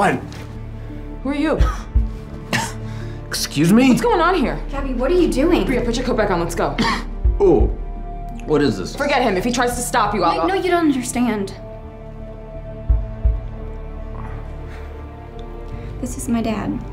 What? Who are you? Excuse me? What's going on here? Gabby, what are you doing? Bria, put your coat back on, let's go. Oh, what is this? Forget him, if he tries to stop you, I'll— No, you don't understand. This is my dad.